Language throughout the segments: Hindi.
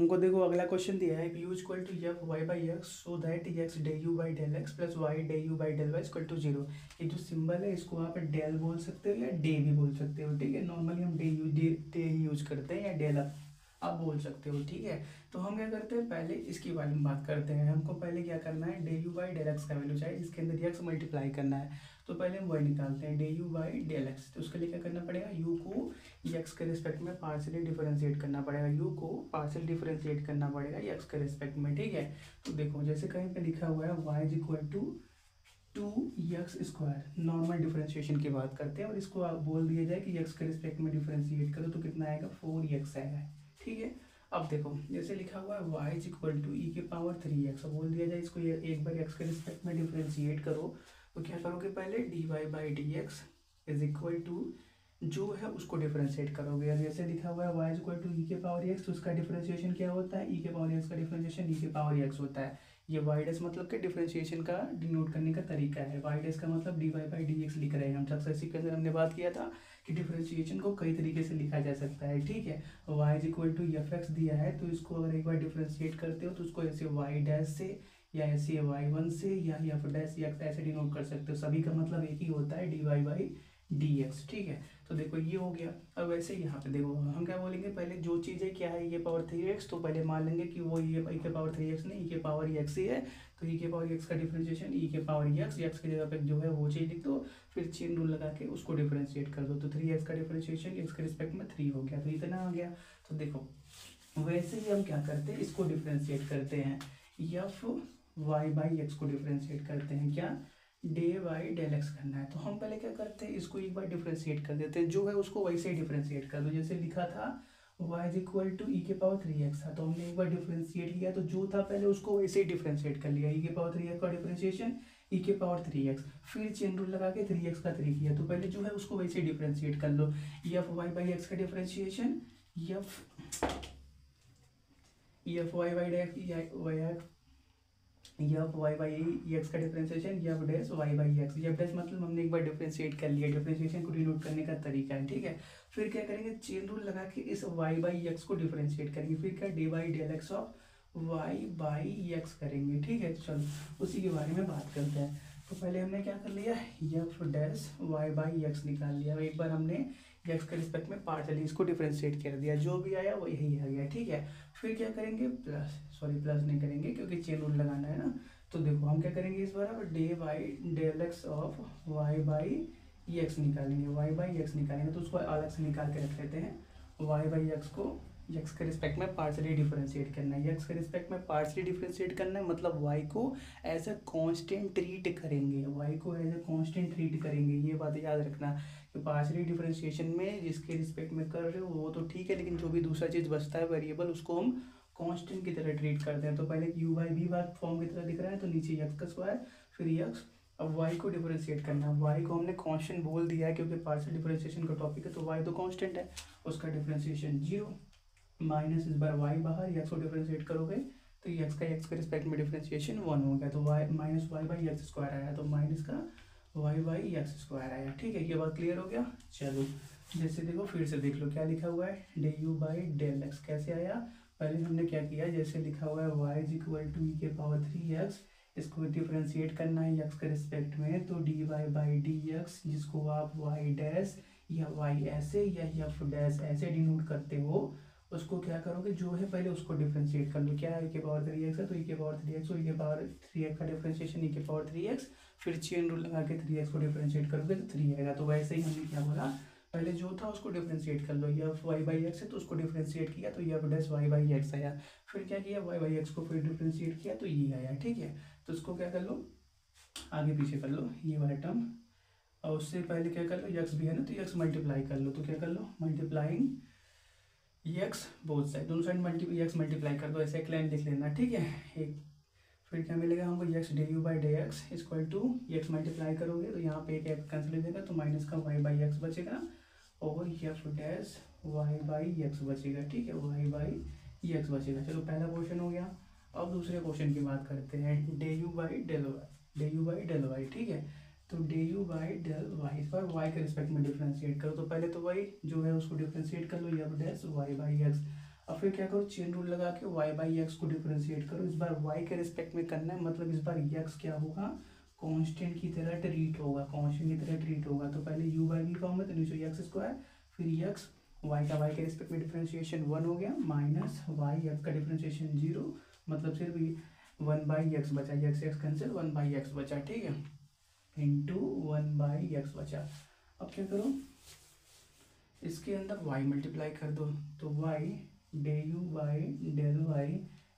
हमको देखो अगला क्वेश्चन दिया है कि u equal to f y by x so that x d u by del x plus y d u by del y equal to zero. ये जो सिंबल है इसको आप डेल बोल सकते हो या डे भी बोल सकते हो, ठीक है। नॉर्मली हम डे ही यूज करते हैं या डेल आप बोल सकते हो, ठीक है। तो हम क्या करते हैं, पहले इसके बारे में बात करते हैं। हमको पहले क्या करना है, d u by del x का वैल्यू चाहिए, इसके अंदर एक्स मल्टीप्लाई करना है। तो पहले हम वाई निकालते हैं d u by del x. तो उसके लिए क्या करना पड़ेगा, यू को एक्स के रिस्पेक्ट में पार्शियली डिफरेंशिएट करना पड़ेगा, यू को पार्शियल डिफरेंशिएट करना पड़ेगा एक्स के रिस्पेक्ट में, ठीक है। तो देखो जैसे कहीं पर लिखा हुआ है y is equal to 2x square, normal differentiation की बात करते हैं, और इसको आप बोल दिया जाए कि एक्स के रिस्पेक्ट में डिफरेंशिएट करो तो कितना आएगा, 4x आएगा, ठीक है। अब देखो जैसे लिखा हुआ है y is equal to e के पावर 3x, बोल दिया जाए इसको एक बार x के रिस्पेक्ट में डिफरेंशिएट करो तो क्या करोगे, पहले dy by d x is equal to जो है उसको डिफरेंशिएट करोगे। जैसे लिखा हुआ है y is equal to e के पावर एक्स, तो उसका डिफरेंशिएशन क्या होता है, ई के पावर एक्स का डिफरेंशिएशन ई के पावर एक्स होता है। ये वाई डैश मतलब कि डिफरेंशिएशन का डिनोट करने का तरीका है, वाई डैश का मतलब d y by d x लिख रहे हैं हम। सबसे इसी के अंदर हमने बात किया था कि डिफरेंशिएशन को कई तरीके से लिखा जा सकता है, ठीक है। Y is equal to f x दिया है तो इसको अगर एक बार डिफरेंशिएट करते हो तो उसको ऐसे वाई डैश से या ऐसे वाई वन से या एफ डैश एक्स ऐसे डिनोट कर सकते हो, सभी का मतलब एक ही होता है d y by d x, ठीक है। तो देखो ये हो गया। अब वैसे यहाँ पे देखो हम क्या बोलेंगे, पहले जो चीज़ें क्या है, ये पावर 3x, तो पहले मान लेंगे कि वो ई के पावर 3x नहीं, ई के पावर एक्स ही है। तो ई के पावर एक्स का डिफरेंशिएशन ई के पावर एक्स की जगह पे जो है वो चीज़ लिख दो, फिर चेन रूल लगा के उसको डिफरेंशिएट कर दो। तो 3x का डिफरेंशिएशन x के रिस्पेक्ट में 3 हो गया, तो इतना आ गया। तो देखो वैसे ही हम क्या करते हैं, इसको डिफरेंशिएट करते हैं, एफ वाई बाई एक्स को डिफरेंशिएट करते हैं, क्या डे वाई डेल एक्स करना है। तो हम पहले क्या करते हैं, इसको एक बार डिफरेंशिएट कर देते हैं, जो है उसको वैसे ही डिफरेंशिएट कर दो। जैसे लिखा था y is equal to e के पावर 3x था, तो हमने एक बार डिफरेंशिएट किया तो जो था पहले उसको वैसे ही डिफरेंशिएट कर लिया, ई के पावर 3x का डिफरेंशिएशन ई के पावर 3x, फिर चेन रूल लगा के 3x का 3 किया, तो पहले जो है उसको वैसे ही डिफरेंशिएट कर लो। एफ वाई बाई एक्स का differentiation f y by del f y by x का differentiation f dash y by x, f dash मतलब हमने एक बार डिफरेंशिएट कर लिया, डिफरेंशिएशन को डिनोट करने का तरीका है, ठीक है। फिर क्या करेंगे, चेन रूल लगा के इस वाई बाई एक्स को डिफरेंशिएट करेंगे, फिर क्या d by del x of y by x करेंगे, ठीक है। चलो उसी के बारे में बात करते हैं। तो पहले हमने क्या कर लिया, f dash y by x निकाल लिया, एक बार हमने एक्स के रिस्पेक्ट में पार्शली इसको डिफरेंशिएट कर दिया, जो भी आया वो यही आ गया, ठीक है। फिर क्या करेंगे, प्लस नहीं करेंगे क्योंकि चेन रूल लगाना है ना। तो देखो हम क्या करेंगे इस बार, अब d by del x of y by x निकालेंगे, वाई बाई एक्स निकालेंगे तो उसको अलग से निकाल के रख लेते हैं। वाई बाई एक्स को एक्स के रिस्पेक्ट में पार्शली डिफरेंशिएट करना है, एक्स के रिस्पेक्ट में पार्शली डिफरेंशिएट करना है मतलब वाई को एज अ कांस्टेंट ट्रीट करेंगे, वाई को एज अ कांस्टेंट ट्रीट करेंगे। ये बात याद रखना कि पार्शली डिफरेंशिएशन में जिसके रिस्पेक्ट में कर रहे हो वो तो ठीक है, लेकिन जो भी दूसरा चीज़ बचता है वेरिएबल उसको हम कांस्टेंट की तरह ट्रीट करते हैं। तो पहले यू बाई वी बार फॉर्म की तरह दिख रहा है, तो नीचे एक्स का स्क्वायर फिर एक्स। अब वाई को डिफरेंशिएट करना है, वाई को हमने कांस्टेंट बोल दिया है क्योंकि पार्शल डिफरेंशिएशन का टॉपिक है, तो वाई तो कांस्टेंट है, उसका डिफरेंशिएशन जीरो माइनस इस बार वाई बाहर, एक्स को डिफरेंशिएट करोगे तो एक्स के रिस्पेक्ट में डिफरेंशिएशन 1 हो गया, तो y minus y by x square आया, तो माइनस का वाई बाई एक्स स्क्वायर आया, ठीक है। ये बात क्लियर हो गया। चलो जैसे देखो फिर से देख लो क्या लिखा हुआ है, d u by del x कैसे आया, पहले हमने क्या किया, जैसे लिखा हुआ है y is equal to e के पावर 3x, इसको डिफरेंशिएट करना है एक्स के रिस्पेक्ट में, तो d y by d x जिसको आप वाई डैश या वाई ऐसे या एफ डैश ऐसे डिनोट करते हो, उसको क्या करोगे, जो है पहले उसको डिफरेंशिएट कर लो, क्या है ई के पावर 3x है, तो ई के पावर 3x और ई के पावर 3x का डिफरेंशिएशन ई के पावर 3x, फिर चेन रूल लगा के 3x को डिफरेंशिएट करोगे तो 3 आएगा। तो वैसे ही हमने क्या बोला, पहले जो था उसको डिफरेंशिएट कर लो, एफ वाई बाई एक्स है तो उसको डिफरेंशिएट किया तो f dash y by x आया, फिर क्या किया वाई बाई एक्स को फिर डिफरेंशिएट किया तो ये आया, ठीक है। तो उसको क्या कर लो, आगे पीछे कर लो ये वाला टर्म, और उससे पहले क्या कर लो, एक्स भी है ना तो एक्स मल्टीप्लाई कर लो, तो क्या कर लो मल्टीप्लाइंग एक्स बोथ साइड, दोनों साइड एक्स मल्टीप्लाई कर दो, ऐसे एक लाइन लिख लेना, ठीक है। एक फिर क्या मिलेगा हमको, x d u by d x equal to x multiply करोगे तो यहाँ पे एक कैंसिल हो जाएगा, तो माइनस का वाई बाई एक्स बचेगा और f dash y by x बचेगा, ठीक है, वाई बाई एक्स बचेगा। चलो पहला क्वेश्चन हो गया। अब दूसरे क्वेश्चन की बात करते हैं, d u by del y, d u by del y, ठीक है। तो d u by del y, इस बार वाई के रिस्पेक्ट में डिफरेंशिएट करो, तो पहले तो वाई जो है उसको डिफरेंशिएट कर लो, f dash y by x. और फिर क्या करो, चेन रूल लगा के y बाई एक्स को डिफ्रेंशिएट करो। इस बार y के रिस्पेक्ट में करना है, मतलब इस बार x क्या होगा, कांस्टेंट की तरह ट्रीट होगा, कांस्टेंट की तरह ट्रीट होगा। तो पहले u बाई v का होगा तो नीचे एक्स स्क्वायर, फिर x, y के रिस्पेक्ट में डिफ्रेंशिएशन 1 हो गया माइनस वाई एक्स का डिफ्रेंशिएशन 0, मतलब सिर्फ 1 बाई एक्स बचा, x x cancel, 1 by x बचा, ठीक है, इंटू 1 बाई एक्स बचा। अब क्या करो, इसके अंदर y मल्टीप्लाई कर दो, तो y d u by del y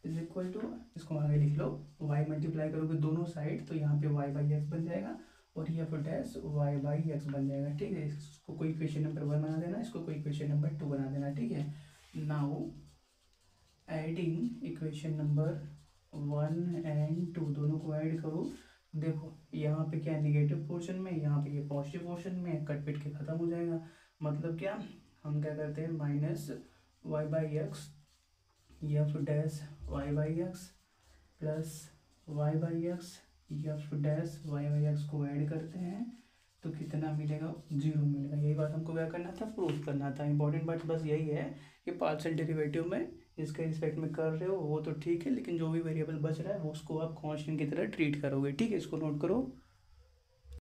is equal to, इसको आगे लिख लो, y मल्टीप्लाई करोगे दोनों साइड तो यहाँ पे y बाई एक्स बन जाएगा और ये पोटैस y बाई एक्स बन जाएगा, ठीक है। इसको कोई क्वेश्चन नंबर 1 बना देना, इसको कोई क्वेश्चन नंबर 2 बना देना, ठीक है। Now adding equation number 1 and 2 दोनों को ऐड करो। देखो यहाँ पे क्या निगेटिव पोर्शन में, यहाँ पे ये पॉजिटिव पोर्शन में कट पिट के ख़त्म हो जाएगा, मतलब क्या हम क्या करते हैं, minus y by x f dash y by x plus y by x f dash y by x को ऐड करते हैं तो कितना मिलेगा, 0 मिलेगा। यही बात हमको क्या करना था, प्रूफ करना था। इंपॉर्टेंट बात बस यही है कि पार्शियल डेरिवेटिव में जिसके रिस्पेक्ट में कर रहे हो वो तो ठीक है, लेकिन जो भी वेरिएबल बच रहा है वो उसको आप कांस्टेंट की तरह ट्रीट करोगे, ठीक है। इसको नोट करो।